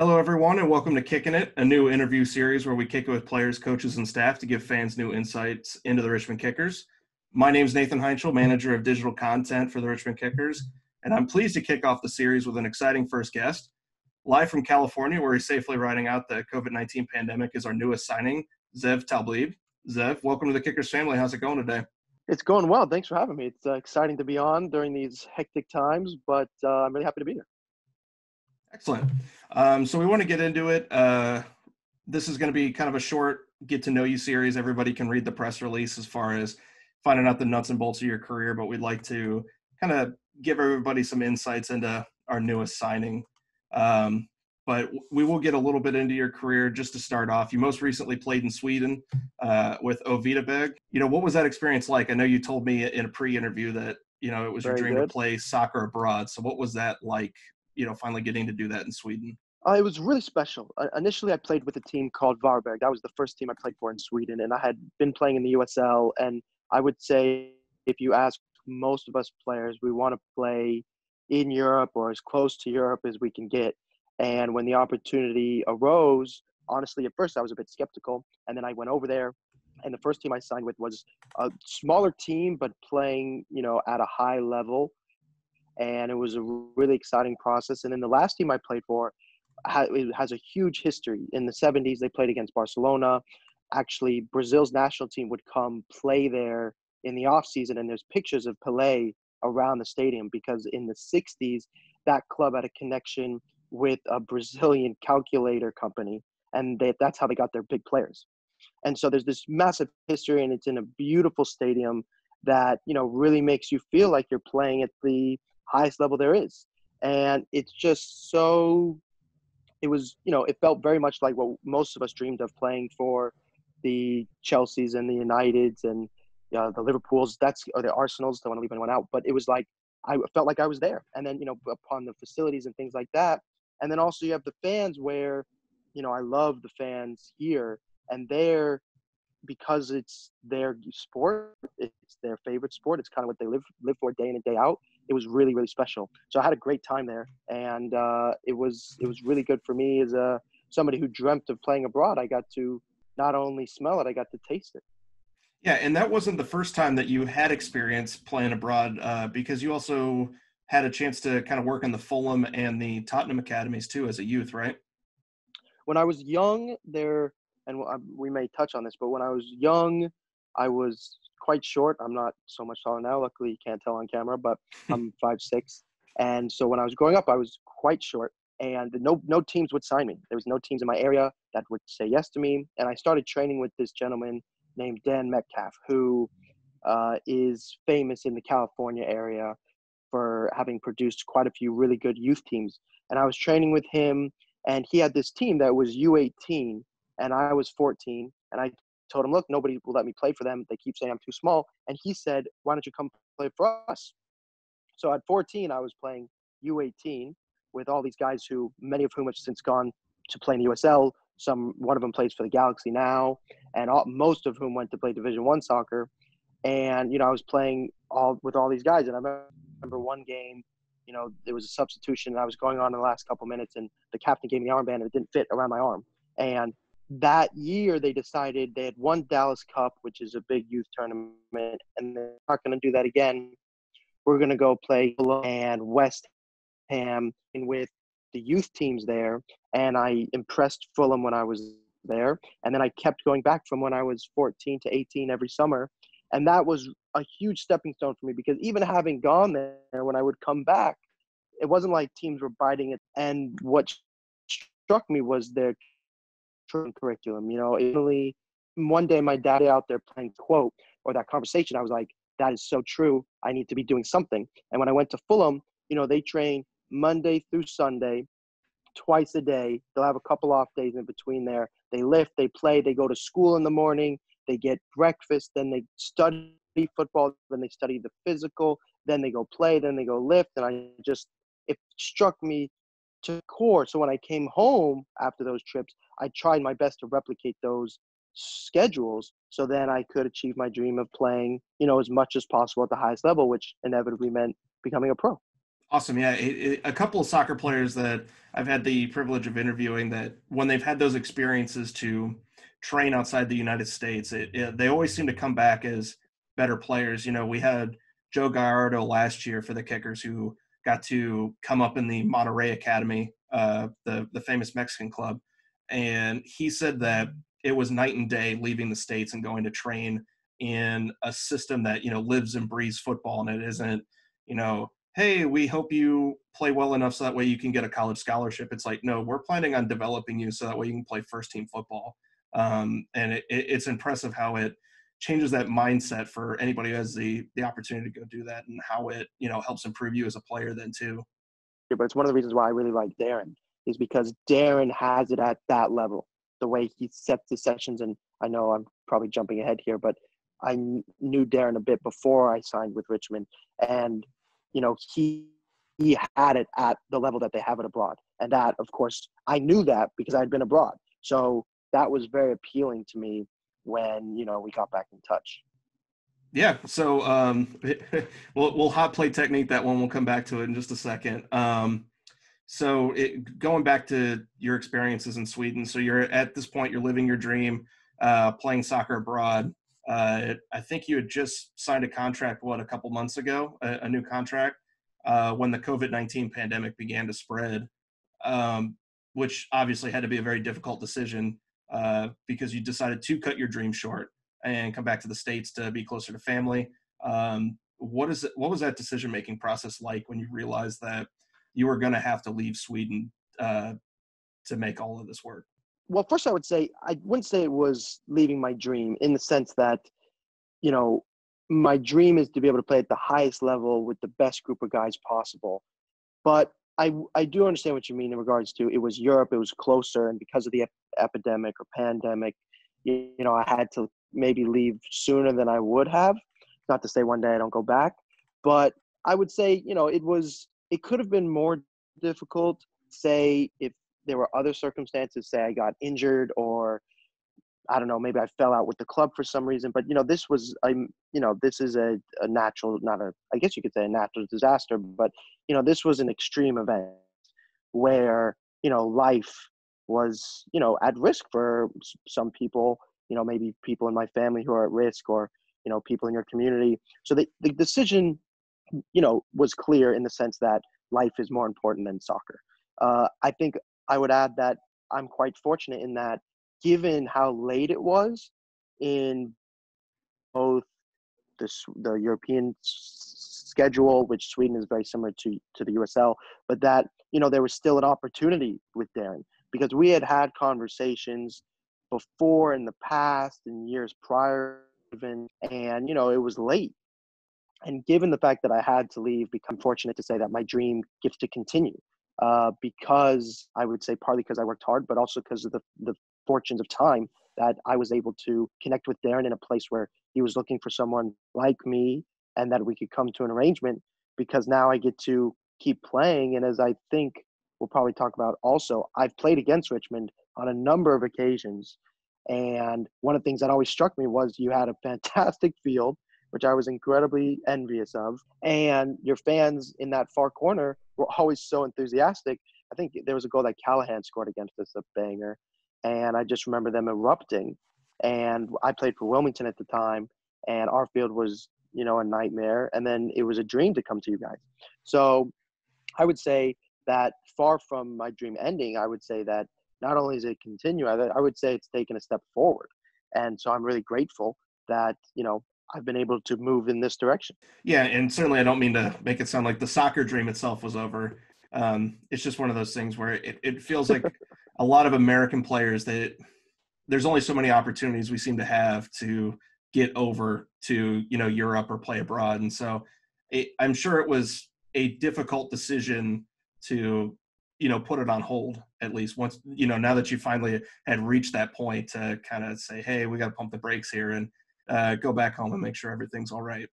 Hello, everyone, and welcome to Kickin' It, a new interview series where we kick it with players, coaches, and staff to give fans new insights into the Richmond Kickers. My name is Nathan Heinschel, manager of digital content for the Richmond Kickers, and I'm pleased to kick off the series with an exciting first guest. Live from California, where he's safely riding out the COVID-19 pandemic, is our newest signing, Zev Taublieb. Zev, welcome to the Kickers family. How's it going today? It's going well. Thanks for having me. It's exciting to be on during these hectic times, but I'm really happy to be here. Excellent. So we want to get into it. This is going to be kind of a short get-to-know-you series. Everybody can read the press release as far as finding out the nuts and bolts of your career, but we'd like to kind of give everybody some insights into our newest signing. But we will get a little bit into your career just to start off. You most recently played in Sweden with Ovitabeg. You know, what was that experience like? I know you told me in a pre-interview that, you know, it was your dream to play soccer abroad. So what was that like? You know, finally getting to do that in Sweden? It was really special. Initially, I played with a team called Varberg. That was the first team I played for in Sweden, and I had been playing in the USL, and I would say if you ask most of us players, we want to play in Europe or as close to Europe as we can get. And when the opportunity arose, honestly, at first I was a bit skeptical, and then I went over there, and the first team I signed with was a smaller team, but playing, you know, at a high level. And it was a really exciting process. And then the last team I played for has a huge history. In the 70s, they played against Barcelona. Actually, Brazil's national team would come play there in the offseason, and there's pictures of Pelé around the stadium because in the 60s, that club had a connection with a Brazilian calculator company, and that's how they got their big players. And so there's this massive history, and it's in a beautiful stadium that, you know, really makes you feel like you're playing at the highest level there is. And it's just so, it was, you know, it felt very much like what most of us dreamed of, playing for the Chelseas and the Uniteds and the Liverpools, or the Arsenals, don't want to leave anyone out, but it was like, I felt like I was there. And then, you know, upon the facilities and things like that. And then also you have the fans where, you know, I love the fans here and there because it's their sport, it's their favorite sport. It's kind of what they live for day in and day out. It was really, really special. So I had a great time there, and it was really good for me as somebody who dreamt of playing abroad. I got to not only smell it, I got to taste it. Yeah, and that wasn't the first time that you had experience playing abroad, because you also had a chance to kind of work in the Fulham and the Tottenham academies too as a youth, right? When I was young, and we may touch on this, but when I was young, I was quite short. I'm not so much taller now. Luckily, you can't tell on camera, but I'm 5'6". And so when I was growing up, I was quite short, and no teams would sign me. There was no teams in my area that would say yes to me. And I started training with this gentleman named Dan Metcalf, who is famous in the California area for having produced quite a few really good youth teams. And I was training with him, and he had this team that was U18, and I was 14, and I told him, look, nobody will let me play for them. They keep saying I'm too small. And he said, why don't you come play for us? So at 14, I was playing U18 with all these guys who, many of whom have since gone to play in the USL. One of them plays for the Galaxy now, and most of whom went to play Division I soccer. And, you know, I was playing with all these guys. And I remember one game, you know, there was a substitution, and I was going on in the last couple minutes, and the captain gave me the armband, and it didn't fit around my arm. And that year, they decided they had won Dallas Cup, which is a big youth tournament, and they're not going to do that again. We're going to go play and West Ham and with the youth teams there, and I impressed Fulham when I was there, and then I kept going back from when I was 14 to 18 every summer, and that was a huge stepping stone for me because even having gone there, when I would come back, it wasn't like teams were biting it, and what struck me was their curriculum. You know, really, one day my dad out there playing quote or that conversation, I was like, that is so true. I need to be doing something. And when I went to Fulham, you know, they train Monday through Sunday, twice a day. They'll have a couple off days in between there. They lift, they play, they go to school in the morning, they get breakfast, then they study football, then they study the physical, then they go play, then they go lift. And it struck me to core. So when I came home after those trips, I tried my best to replicate those schedules so then I could achieve my dream of playing, you know, as much as possible at the highest level, which inevitably meant becoming a pro. Awesome. Yeah. A couple of soccer players that I've had the privilege of interviewing that when they've had those experiences to train outside the United States, they always seem to come back as better players. You know, we had Joe Gallardo last year for the Kickers who got to come up in the Monterrey Academy, the famous Mexican club. And he said that it was night and day leaving the States and going to train in a system that, you know, lives and breathes football. And it isn't, you know, hey, we hope you play well enough so that way you can get a college scholarship. It's like, no, we're planning on developing you so that way you can play first team football. And it's impressive how it changes that mindset for anybody who has the opportunity to go do that, and how it, you know, helps improve you as a player then too. Yeah, but it's one of the reasons why I really like Darren, is because Darren has it at that level, the way he sets the sessions. And I know I'm probably jumping ahead here, but I knew Darren a bit before I signed with Richmond, and you know, he had it at the level that they have it abroad. And that, of course, I knew that because I'd been abroad. So that was very appealing to me when, you know, we got back in touch. Yeah. So we'll hot play technique that one. We'll come back to it in just a second. Going back to your experiences in Sweden. So you're at this point, you're living your dream, playing soccer abroad. I think you had just signed a contract, a couple months ago, a new contract, when the COVID-19 pandemic began to spread, which obviously had to be a very difficult decision because you decided to cut your dream short and come back to the States to be closer to family. What was that decision-making process like when you realized that you were going to have to leave Sweden to make all of this work? Well, first I wouldn't say it was leaving my dream, in the sense that, you know, my dream is to be able to play at the highest level with the best group of guys possible. But I do understand what you mean in regards to, it was Europe, it was closer, and because of the epidemic or pandemic, you know, I had to maybe leave sooner than I would have. Not to say one day I don't go back, but I would say, you know, it could have been more difficult, say, if there were other circumstances, say I got injured, or I don't know, maybe I fell out with the club for some reason. But, you know, this is a natural, I guess you could say a natural disaster, but, you know, this was an extreme event where, you know, life was, you know, at risk for some people, you know, maybe people in my family who are at risk, or, you know, people in your community. So the decision, you know, was clear in the sense that life is more important than soccer. I think I would add that I'm quite fortunate in that, given how late it was in both the European schedule, which Sweden is very similar to the USL, but that, you know, there was still an opportunity with Darren, because we had conversations before in the past and years prior even, and, you know, it was late. And given the fact that I had to leave, I'm fortunate to say that my dream gets to continue. Because I would say partly because I worked hard, but also because of the fortunes of time that I was able to connect with Darren in a place where he was looking for someone like me, and that we could come to an arrangement, because now I get to keep playing. And as I think we'll probably talk about also, I've played against Richmond on a number of occasions. And one of the things that always struck me was you had a fantastic field, which I was incredibly envious of. And your fans in that far corner were always so enthusiastic. I think there was a goal that Callahan scored against us, a banger. And I just remember them erupting. And I played for Wilmington at the time, and our field was, you know, a nightmare. And then it was a dream to come to you guys. So I would say that far from my dream ending, I would say that not only does it continue, I would say it's taken a step forward. And so I'm really grateful that, you know, I've been able to move in this direction. Yeah, and certainly I don't mean to make it sound like the soccer dream itself was over. It's just one of those things where it feels like a lot of American players that there's only so many opportunities we seem to have to get over to, you know, Europe or play abroad. And so I'm sure it was a difficult decision to, you know, put it on hold, at least once, you know, now that you finally had reached that point to kind of say, hey, we got to pump the brakes here and go back home and make sure everything's all right.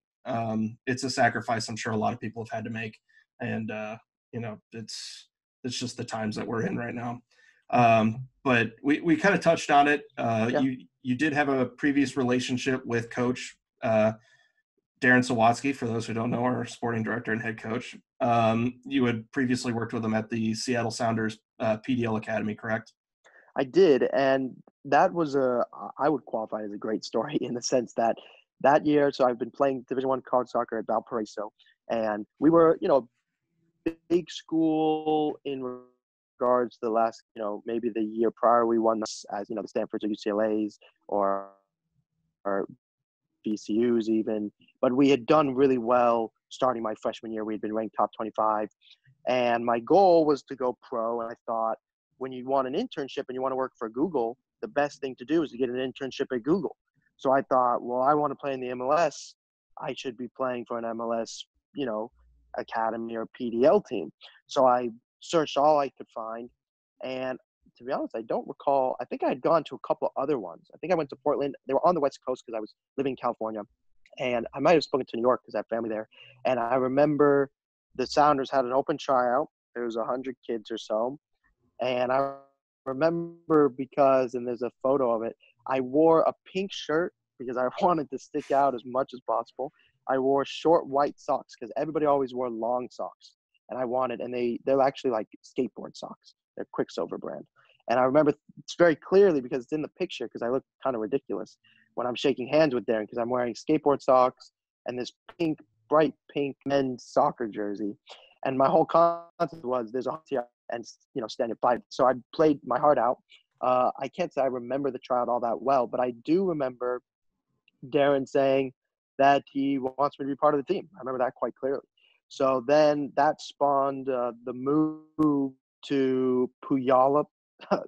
It's a sacrifice I'm sure a lot of people have had to make. And, you know, it's just the times that we're in right now. But we kind of touched on it. Yeah. You did have a previous relationship with Coach Darren Sawatsky, for those who don't know, our sporting director and head coach. You had previously worked with him at the Seattle Sounders PDL Academy, correct? I did, and that was I would qualify as a great story in the sense that that year, so I've been playing Division I college soccer at Valparaiso, and we were, big school in regards to the last, maybe the year prior we won this as, the Stanfords or UCLAs or VCUs even, but we had done really well starting my freshman year. We had been ranked top 25, and my goal was to go pro, and I thought, when you want an internship and you want to work for Google, the best thing to do is to get an internship at Google. So I thought, well, I want to play in the MLS. I should be playing for an MLS, academy or PDL team. So I searched all I could find. And to be honest, I don't recall. I think I had gone to a couple other ones. I think I went to Portland. They were on the West Coast because I was living in California. And I might have spoken to New York because I have family there. And I remember the Sounders had an open tryout. There was 100 kids or so. And I remember because, and there's a photo of it, I wore a pink shirt because I wanted to stick out as much as possible. I wore short white socks because everybody always wore long socks. And I wanted, and they're actually like skateboard socks. They're Quicksilver brand. And I remember it's very clearly because it's in the picture because I look kind of ridiculous when I'm shaking hands with Darren because I'm wearing skateboard socks and this pink, bright pink men's soccer jersey. And my whole concept was there's a here and, stand it by. So I played my heart out. I can't say I remember the tryout all that well, but I do remember Darren saying that he wants me to be part of the team. I remember that quite clearly. So then that spawned the move to Puyallup,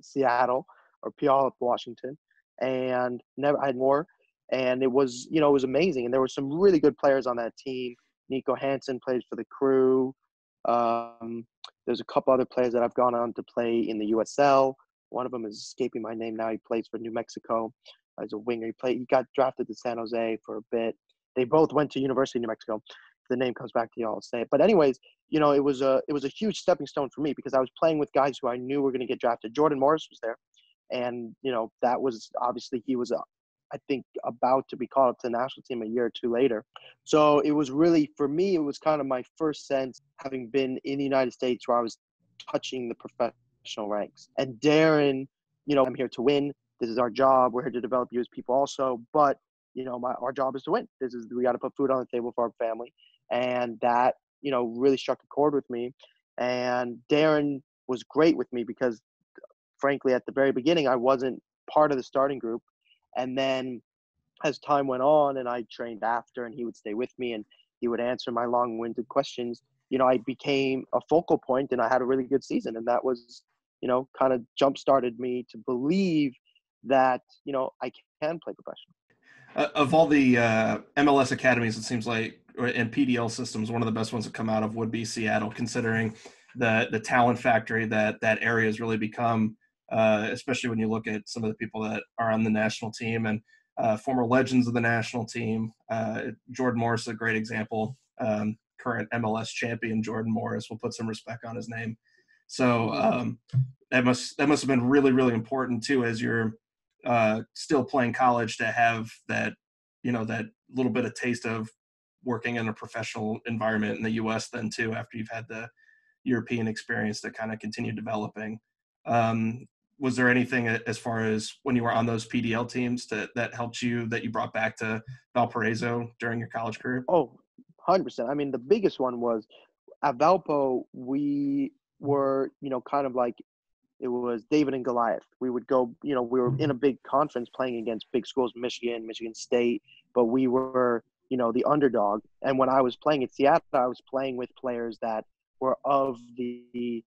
Seattle, or Puyallup, Washington, and never I had more. And it was, it was amazing. And there were some really good players on that team. Nico Hansen played for the Crew. There's a couple other players that I've gone on to play in the USL. One of them is escaping my name now. He plays for New Mexico as a winger. He got drafted to San Jose for a bit. They both went to University of New Mexico. If the name comes back to you, I'll say it. But anyways, it was a huge stepping stone for me because I was playing with guys who I knew were going to get drafted. Jordan Morris was there, and that was obviously he was I think about to be called up to the national team a year or two later. So it was really, for me, it was kind of my first sense having been in the United States where I was touching the professional ranks. And Darren, I'm here to win. This is our job. We're here to develop you as people also. But, our job is to win. We got to put food on the table for our family. And that, really struck a chord with me. And Darren was great with me because, frankly, at the very beginning, I wasn't part of the starting group. And then as time went on and I trained after and he would stay with me and he would answer my long-winded questions, I became a focal point and I had a really good season. And that was, kind of jump-started me to believe that, I can play professional. Of all the MLS academies, it seems like, and PDL systems, one of the best ones that come out of would be Seattle, considering the talent factory that area has really become. Especially when you look at some of the people that are on the national team and former legends of the national team. Jordan Morris is a great example, current MLS champion Jordan Morris. We'll put some respect on his name. So that must have been really, really important too as you're still playing college to have that, that little bit of taste of working in a professional environment in the U.S. then too after you've had the European experience to kind of continue developing. Was there anything as far as when you were on those PDL teams that helped you, that you brought back to Valparaiso during your college career? Oh, 100%. I mean, the biggest one was at Valpo, we were, kind of like it was David and Goliath. We would go, we were in a big conference playing against big schools, Michigan State, but we were, the underdog. And when I was playing at Seattle, I was playing with players that were of the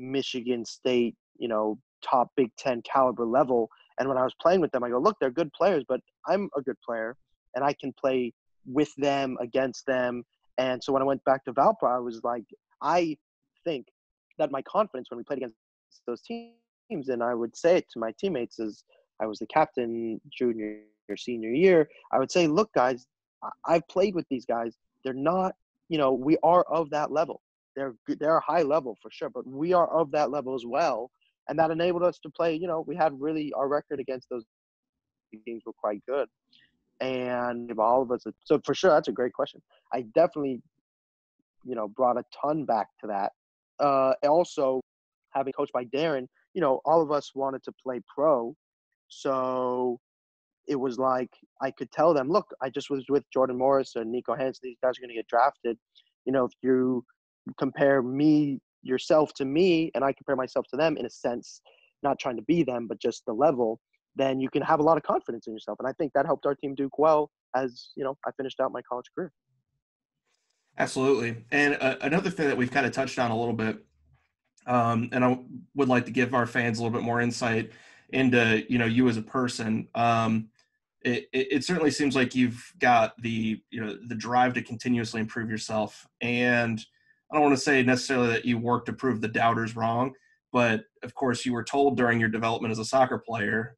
Michigan State, top Big Ten caliber level. And when I was playing with them, I go, look, they're good players, but I'm a good player and I can play with them, against them. And so when I went back to Valpo, I was like, I think that my confidence when we played against those teams, and I would say it to my teammates as I was the captain junior or senior year, I would say, look, guys, I've played with these guys. They're not, we are of that level. They're high level for sure, but we are of that level as well. And that enabled us to play, we had really our record against those teams were quite good. And all of us, so for sure, that's a great question. I definitely you know, brought a ton back to that. Also, having coached by Darren, you know, all of us wanted to play pro. So it was like I could tell them, look, I just was with Jordan Morris and Nico Hansen. These guys are going to get drafted. You know, if you compare me, yourself to me, and I compare myself to them in a sense, not trying to be them, but just the level, then you can have a lot of confidence in yourself. And I think that helped our team do well as, you know, I finished out my college career. Absolutely. And another thing that we've kind of touched on a little bit, and I would like to give our fans a little bit more insight into, you know, you as a person. It certainly seems like you've got the, you know, the drive to continuously improve yourself. And I don't want to say necessarily that you work to prove the doubters wrong, but of course you were told during your development as a soccer player,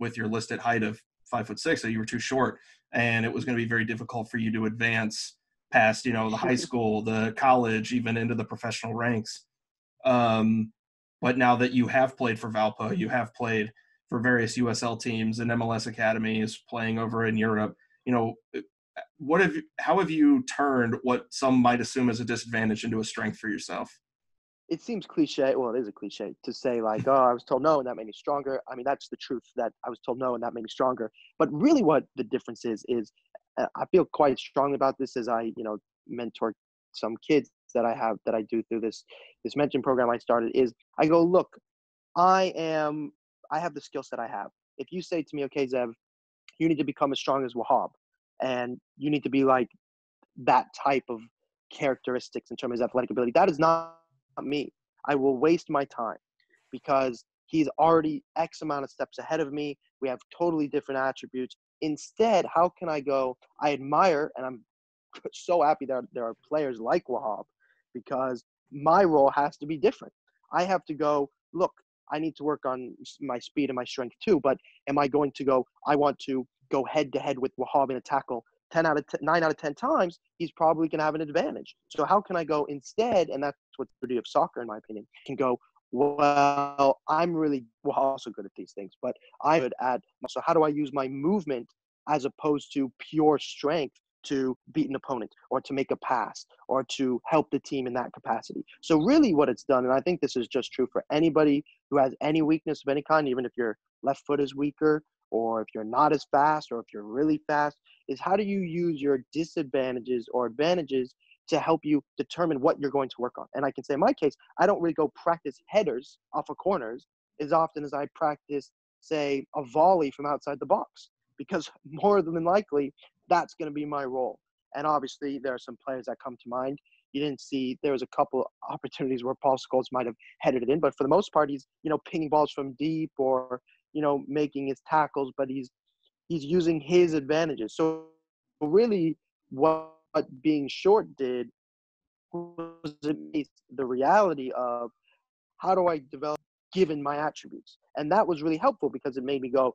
with your listed height of 5'6", that you were too short and it was going to be very difficult for you to advance past, you know, the high school, the college, even into the professional ranks. But now that you have played for Valpo, you have played for various USL teams and MLS academies, playing over in Europe, you know, how have you turned what some might assume as a disadvantage into a strength for yourself? It seems cliche. Well, it is a cliche to say, like, oh, I was told no and that made me stronger. I mean, that's the truth, that I was told no and that made me stronger. But really what the difference is I feel quite strongly about this as I, you know, mentor some kids that I have, that I do through this mentoring program I started, is I go, look, I have the skill set I have. If you say to me, okay, Zev, you need to become as strong as Wahab, and you need to be like that type of characteristics in terms of athletic ability, that is not me. I will waste my time because he's already X amount of steps ahead of me. We have totally different attributes. Instead, how can I go? I admire, and I'm so happy that there are players like Wahab, because my role has to be different. I have to go, look, I need to work on my speed and my strength too, but am I going to go, I want to go head-to-head with Wahab in a tackle 9 out of 10 times, he's probably going to have an advantage. So how can I go instead, and that's what's the beauty of soccer, in my opinion, can go, well, I'm also good at these things, but I'm good at, so how do I use my movement as opposed to pure strength to beat an opponent or to make a pass or to help the team in that capacity? So really what it's done, and I think this is just true for anybody who has any weakness of any kind, even if your left foot is weaker or if you're not as fast or if you're really fast, is how do you use your disadvantages or advantages to help you determine what you're going to work on? And I can say in my case, I don't really go practice headers off of corners as often as I practice, say, a volley from outside the box, because more than likely, that's going to be my role. And obviously, there are some players that come to mind. You didn't see, there was a couple opportunities where Paul Scholes might have headed it in, but for the most part, he's, you know, pinging balls from deep or, you know, making his tackles, but he's using his advantages. So really what being short did was the reality of how do I develop given my attributes? And that was really helpful because it made me go,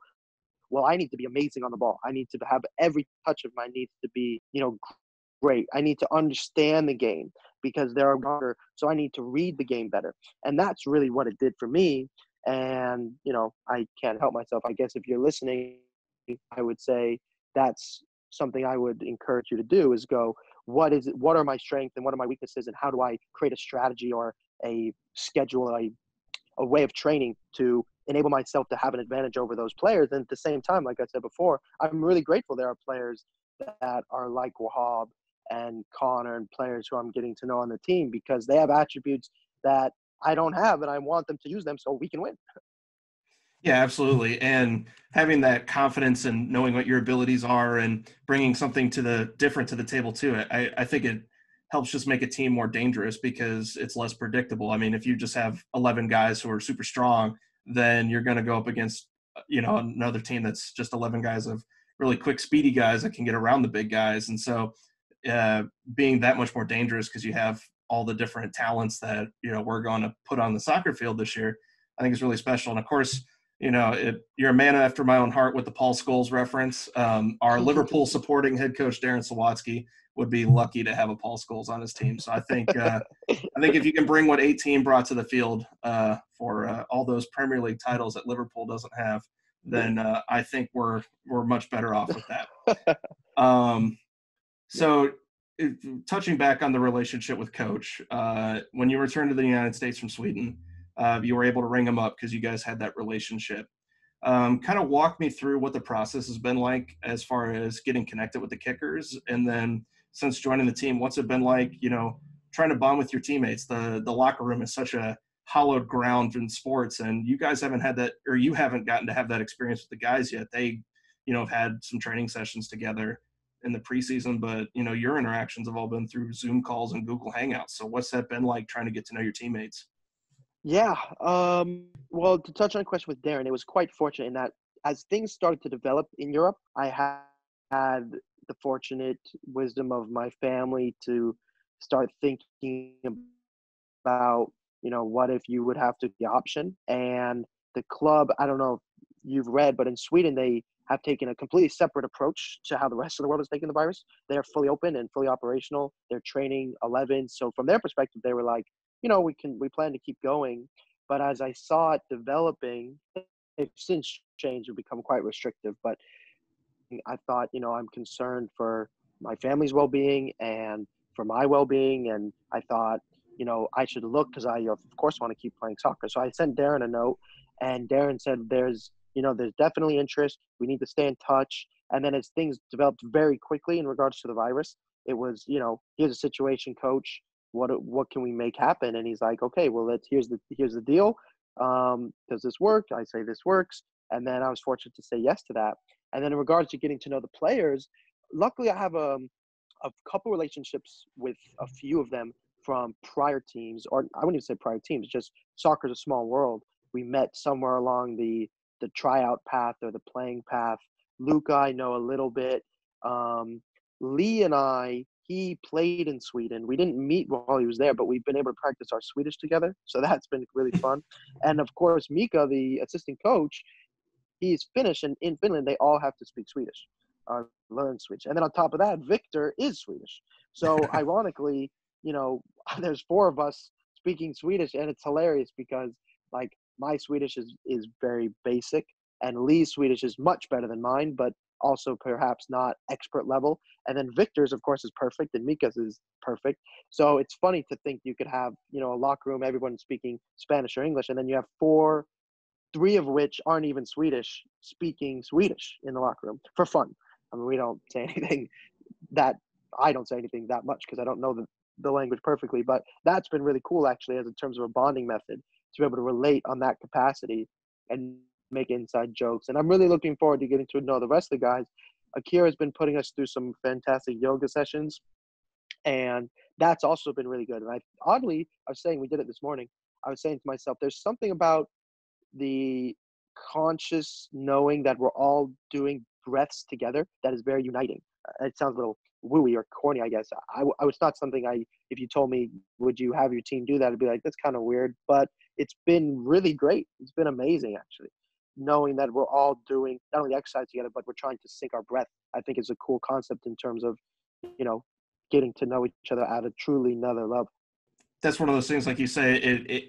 well, I need to be amazing on the ball. I need to have every touch of my needs to be, you know, great. I need to understand the game because there are longer, so I need to read the game better. And that's really what it did for me. And, you know, I can't help myself. I guess if you're listening, I would say that's something I would encourage you to do is go, what are my strengths and what are my weaknesses and how do I create a strategy or a schedule, a way of training to enable myself to have an advantage over those players. And at the same time, like I said before, I'm really grateful there are players that are like Wahab and Connor and players who I'm getting to know on the team because they have attributes that I don't have, and I want them to use them so we can win. Yeah, absolutely. And having that confidence and knowing what your abilities are and bringing something different to the table too, I think it helps just make a team more dangerous because it's less predictable. I mean, if you just have 11 guys who are super strong, then you're going to go up against, you know, another team that's just 11 guys of really quick, speedy guys that can get around the big guys. And so being that much more dangerous because you have all the different talents that, you know, we're going to put on the soccer field this year, I think is really special. And of course, you know, you're a man after my own heart with the Paul Scholes reference. Our Liverpool supporting head coach, Darren Sawatsky, would be lucky to have a Paul Scholes on his team. So I think I think if you can bring what 18 brought to the field for all those Premier League titles that Liverpool doesn't have, then I think we're much better off with that. So touching back on the relationship with Coach, when you returned to the United States from Sweden, you were able to ring him up because you guys had that relationship. Kind of walk me through what the process has been like as far as getting connected with the Kickers, and then since joining the team, what's it been like, you know, trying to bond with your teammates? The locker room is such a hallowed ground in sports, and you guys haven't had that, or you haven't gotten to have that experience with the guys yet. They, you know, have had some training sessions together in the preseason, but, you know, your interactions have all been through Zoom calls and Google Hangouts. So what's that been like trying to get to know your teammates? Yeah. Well, to touch on a question with Darren, it was quite fortunate in that as things started to develop in Europe, I had the fortunate wisdom of my family to start thinking about, you know, what if you would have to the option. And the club, I don't know if you've read, but in Sweden, they have taken a completely separate approach to how the rest of the world is taking the virus. They're fully open and fully operational. They're training 11. So from their perspective, they were like, you know, we plan to keep going. But as I saw it developing, they've since changed and become quite restrictive. But I thought, you know, I'm concerned for my family's well-being and for my well-being. And I thought, you know, I should look, because I, of course, want to keep playing soccer. So I sent Darren a note, and Darren said, there's definitely interest. We need to stay in touch. And then as things developed very quickly in regards to the virus, it was, you know, here's a situation, Coach. What can we make happen? And he's like, okay, well, here's the deal. Does this work? I say this works. And then I was fortunate to say yes to that. And then in regards to getting to know the players, luckily I have a couple relationships with a few of them from prior teams, or I wouldn't even say prior teams, just soccer's a small world. We met somewhere along the tryout path or the playing path. Luca, I know a little bit. Lee and I, he played in Sweden. We didn't meet while he was there, but we've been able to practice our Swedish together. So that's been really fun. And, of course, Mika, the assistant coach, he's Finnish. And in Finland, they all have to speak Swedish or learn Swedish. And then on top of that, Victor is Swedish. So, ironically, you know, there's four of us speaking Swedish. And it's hilarious because, like, my Swedish is very basic. And Lee's Swedish is much better than mine, but also perhaps not expert level. And then Victor's, of course, is perfect, and Mika's is perfect. So it's funny to think you could have, you know, a locker room, everyone speaking Spanish or English, and then you have three of which aren't even Swedish, speaking Swedish in the locker room for fun. I mean, I don't say anything that much because I don't know the language perfectly, but that's been really cool, actually, as in terms of a bonding method, to be able to relate on that capacity and make inside jokes. And I'm really looking forward to getting to know the rest of the guys. Akira's been putting us through some fantastic yoga sessions, and that's also been really good. And we did it this morning. I was saying to myself, there's something about the conscious knowing that we're all doing breaths together that is very uniting. It sounds a little wooey or corny, I guess. It's not something if you told me, would you have your team do that? I'd be like, that's kind of weird, but it's been really great. It's been amazing, actually. Knowing that we're all doing not only exercise together, but we're trying to sync our breath, I think is a cool concept in terms of, you know, getting to know each other at a truly another level. That's one of those things, like you say,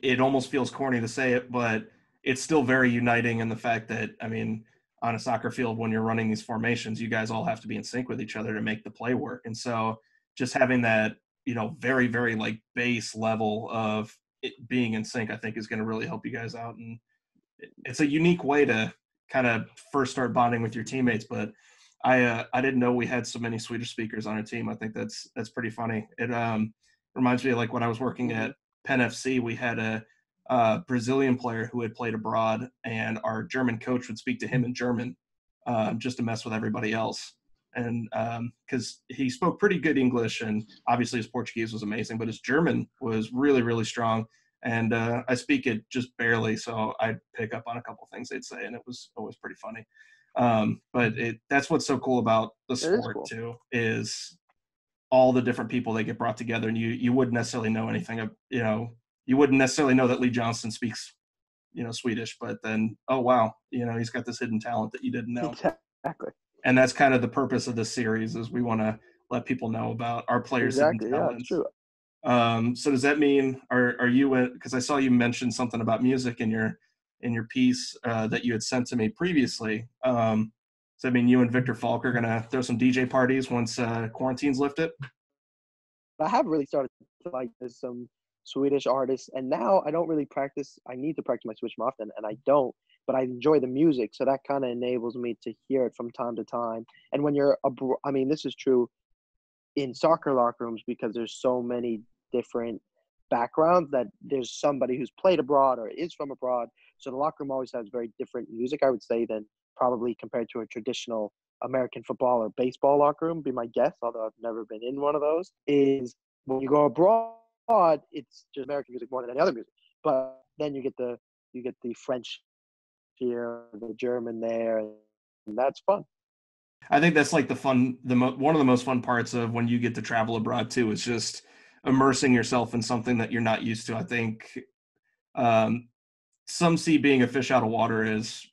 it almost feels corny to say it, but it's still very uniting in the fact that, I mean, on a soccer field, when you're running these formations, you guys all have to be in sync with each other to make the play work. And so just having that, you know, very, very like base level of it being in sync, I think is going to really help you guys out. And it's a unique way to kind of first start bonding with your teammates, but I didn't know we had so many Swedish speakers on our team. I think that's pretty funny. It reminds me of like when I was working at Penn FC, we had a Brazilian player who had played abroad, and our German coach would speak to him in German just to mess with everybody else. And because he spoke pretty good English, and obviously his Portuguese was amazing, but his German was really, really strong. And I speak it just barely, so I'd pick up on a couple things they'd say, and it was always pretty funny. But that's what's so cool about the sport, too, is all the different people that get brought together. And you wouldn't necessarily know anything, you know, you wouldn't necessarily know that Lee Johnson speaks, you know, Swedish, but then, oh, wow, you know, he's got this hidden talent that you didn't know. Exactly. And that's kind of the purpose of this series, is we want to let people know about our players' hidden talents. Exactly, yeah, true. So does that mean, are you, because I saw you mention something about music in your piece that you had sent to me previously. Does that mean you and Victor Falk are going to throw some DJ parties once quarantine's lifted? I have really started to like some Swedish artists, and now I don't really practice. I need to practice my Swedish more often, and I don't. But I enjoy the music, so that kind of enables me to hear it from time to time. And when you're abroad, I mean, this is true in soccer locker rooms because there's so many different backgrounds that there's somebody who's played abroad or is from abroad. So the locker room always has very different music, I would say, than probably compared to a traditional American football or baseball locker room, be my guess, although I've never been in one of those. Is when you go abroad, it's just American music more than any other music. But then you get the French here, the German there, and that's fun. I think that's like one of the most fun parts of when you get to travel abroad too, is just immersing yourself in something that you're not used to. I think some see being a fish out of water is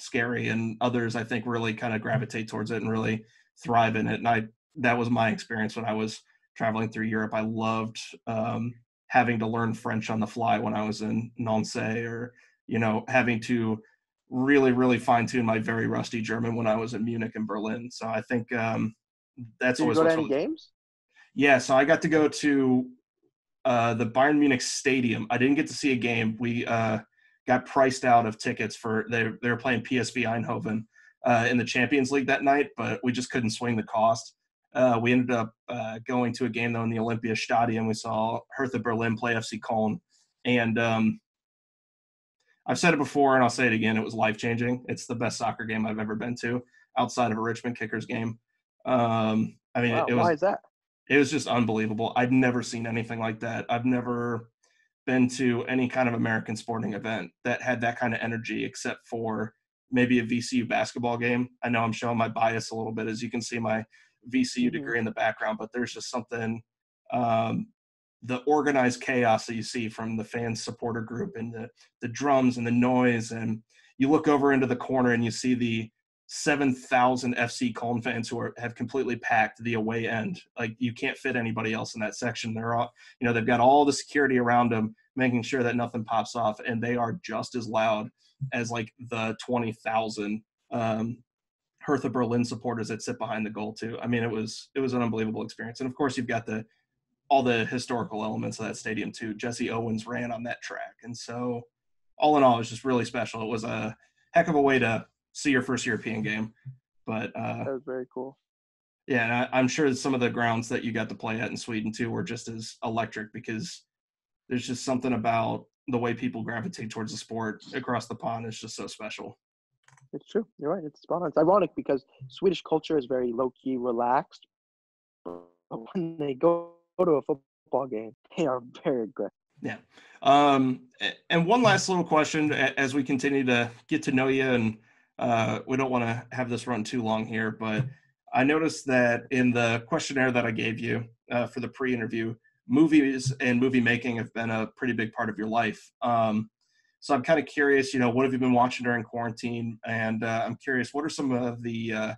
scary, and others I think really kind of gravitate towards it and really thrive in it. And that was my experience when I was traveling through Europe. I loved having to learn French on the fly when I was in Nancy, or having to really, really fine-tune my very rusty German when I was in Munich and Berlin. So I think that's always what's fun. Did you go to any games? Yeah, so I got to go to the Bayern Munich Stadium. I didn't get to see a game. We got priced out of tickets for they were playing PSV Eindhoven in the Champions League that night, but we just couldn't swing the cost. We ended up going to a game, though, in the Olympiastadion. We saw Hertha Berlin play FC Köln, and I've said it before, and I'll say it again. It was life-changing. It's the best soccer game I've ever been to, outside of a Richmond Kickers game. Wow, why is that? It was just unbelievable. I've never seen anything like that. I've never been to any kind of American sporting event that had that kind of energy, except for maybe a VCU basketball game. I know I'm showing my bias a little bit, as you can see my VCU degree in the background, but there's just something the organized chaos that you see from the fans supporter group, and the drums and the noise. And you look over into the corner and you see the 7,000 FC Köln fans who have completely packed the away end. Like, you can't fit anybody else in that section. They're all, they've got all the security around them, making sure that nothing pops off. And they are just as loud as like the 20,000 Hertha Berlin supporters that sit behind the goal too. I mean, it was an unbelievable experience. And of course you've got all the historical elements of that stadium too. Jesse Owens ran on that track. And so all in all, it was just really special. It was a heck of a way to see your first European game, but that was very cool. Yeah. And I'm sure some of the grounds that you got to play at in Sweden too, were just as electric, because there's just something about the way people gravitate towards the sport across the pond. It's just so special. It's true. You're right. It's spot on. It's ironic because Swedish culture is very low key relaxed, but when they go to a football game, they are very good. Yeah. And one last little question as we continue to get to know you, and we don't want to have this run too long here, but I noticed that in the questionnaire that I gave you for the pre-interview, movies and movie making have been a pretty big part of your life. So I'm kind of curious, what have you been watching during quarantine? And I'm curious, what are some of the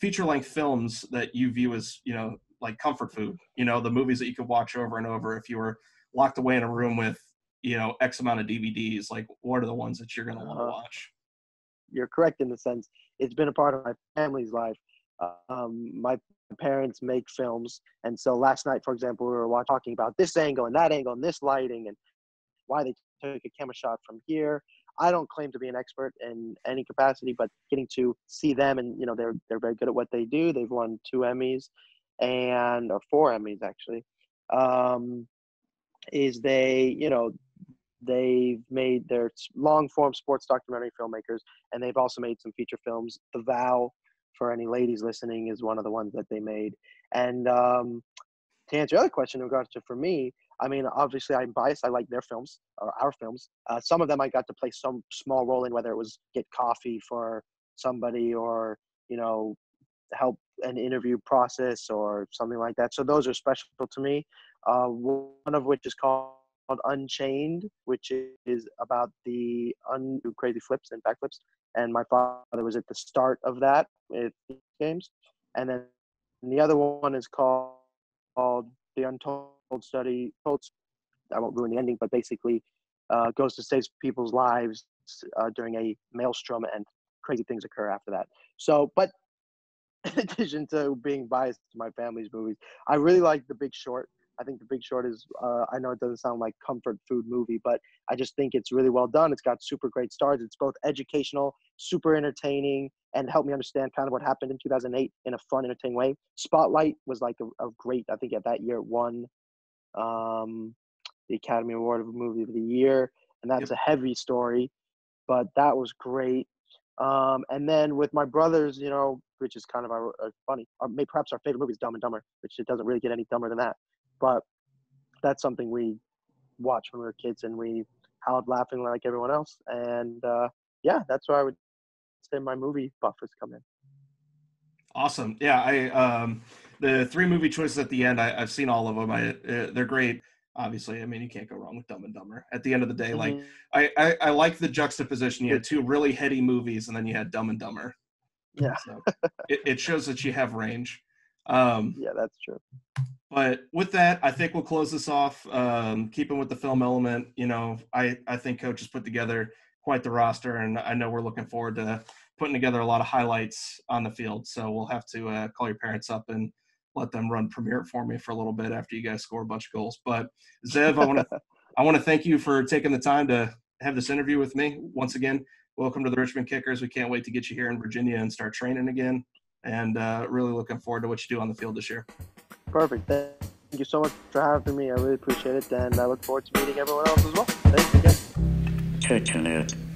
feature-length films that you view as, like comfort food, the movies that you could watch over and over if you were locked away in a room with, X amount of DVDs? Like, what are the ones that you're going to want to watch? You're correct in the sense it's been a part of my family's life. My parents make films. And so last night, for example, we were talking about this angle and that angle and this lighting and why they took a camera shot from here. I don't claim to be an expert in any capacity, but getting to see them and, they're very good at what they do. They've won 2 Emmys. Or 4 Emmys actually, is they've made their long-form sports documentary filmmakers, and they've also made some feature films. The Vow, for any ladies listening, is one of the ones that they made. And to answer your other question in regards to, for me, I mean, obviously I'm biased. I like their films, or our films. Some of them I got to play some small role in, whether it was get coffee for somebody or, help an interview process or something like that. So those are special to me. One of which is called Unchained, which is about the crazy flips and backflips. And my father was at the start of that with games. And then the other one is called The Untold Story. I won't ruin the ending, but basically goes to save people's lives during a maelstrom, and crazy things occur after that. So, but in addition to being biased to my family's movies, I really like The Big Short. I think The Big Short is, I know it doesn't sound like comfort food movie, but I just think it's really well done. It's got super great stars. It's both educational, super entertaining, and helped me understand kind of what happened in 2008 in a fun, entertaining way. Spotlight was like a great, I think at that year it won the Academy Award of Movie of the Year. And that's a heavy story, but that was great. And then with my brothers, you know, which is kind of our funny, or maybe perhaps our favorite movie is Dumb and Dumber, which it doesn't really get any dumber than that. But that's something we watched when we were kids, and we howled laughing like everyone else. And, yeah, that's where I would say my movie buff has come in. Awesome. Yeah, the three movie choices at the end, I've seen all of them. They're great. Obviously, I mean, you can't go wrong with Dumb and Dumber. At the end of the day, like I like the juxtaposition. You had two really heady movies, and then you had Dumb and Dumber. Yeah, so it shows that you have range. Yeah, that's true. But with that, I think we'll close this off. Keeping with the film element, you know, I think Coach has put together quite the roster, and I know we're looking forward to putting together a lot of highlights on the field. So we'll have to call your parents up and let them run premiere for me for a little bit after you guys score a bunch of goals. But Zev, I want to thank you for taking the time to have this interview with me. Once again, welcome to the Richmond Kickers. We can't wait to get you here in Virginia and start training again. And really looking forward to what you do on the field this year. Perfect. Thank you so much for having me. I really appreciate it. And I look forward to meeting everyone else as well. Thanks again. Kickin' It.